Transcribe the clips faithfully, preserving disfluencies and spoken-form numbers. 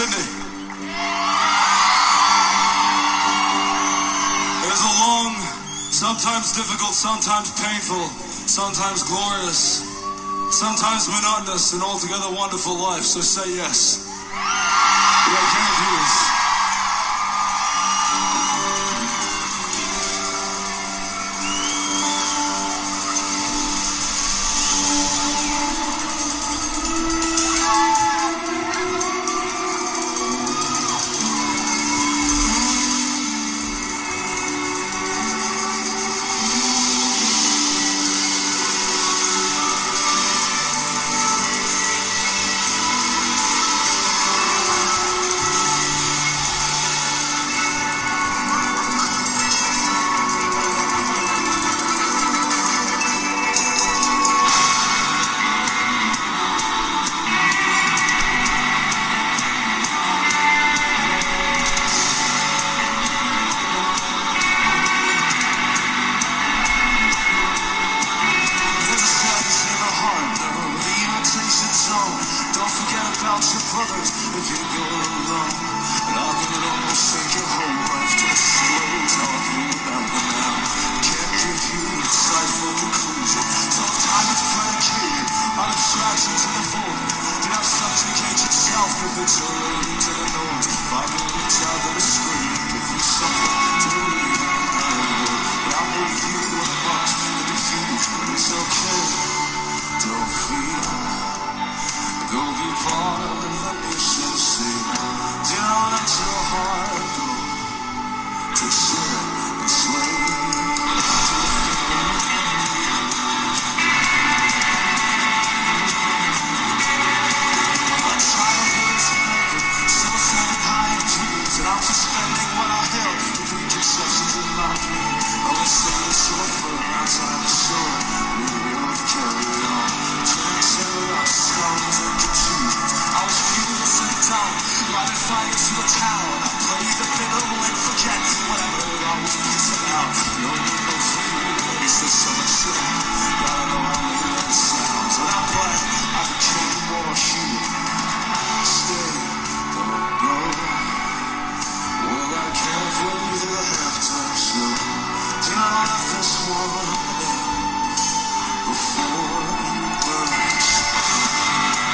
Sydney. It is a long, sometimes difficult, sometimes painful, sometimes glorious, sometimes monotonous, and altogether wonderful life. So say yes. Yeah, I can't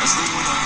As they went up.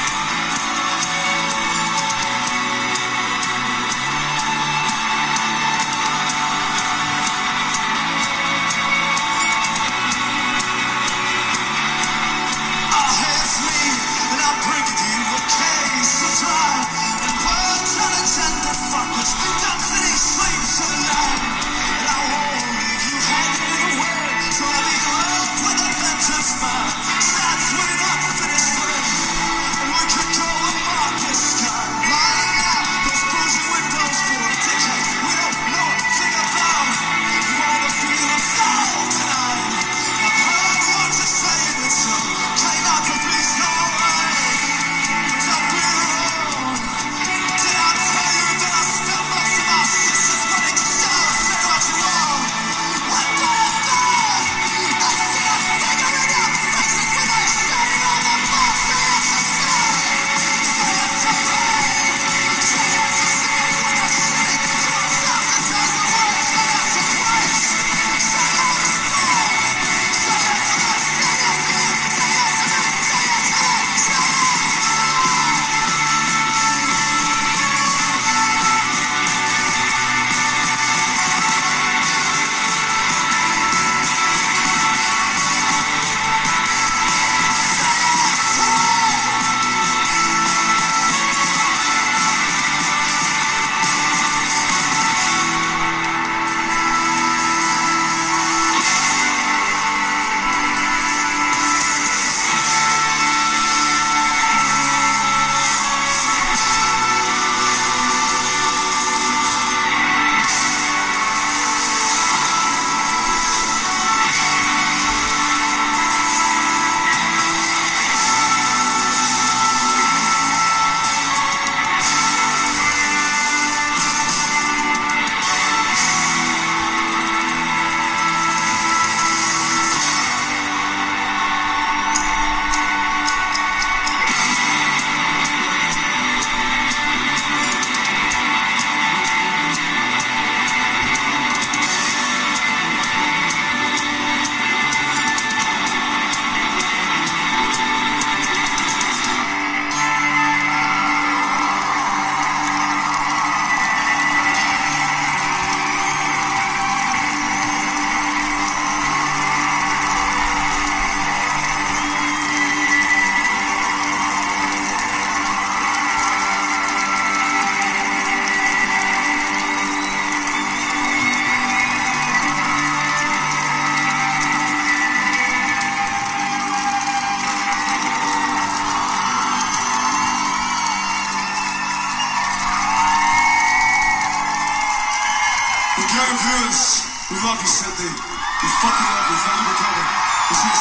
Angels, we love you, Sydney. We fucking love you. Thank you for coming. We'll see you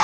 soon.